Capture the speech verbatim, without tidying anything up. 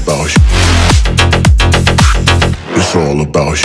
About humanity. About humanity.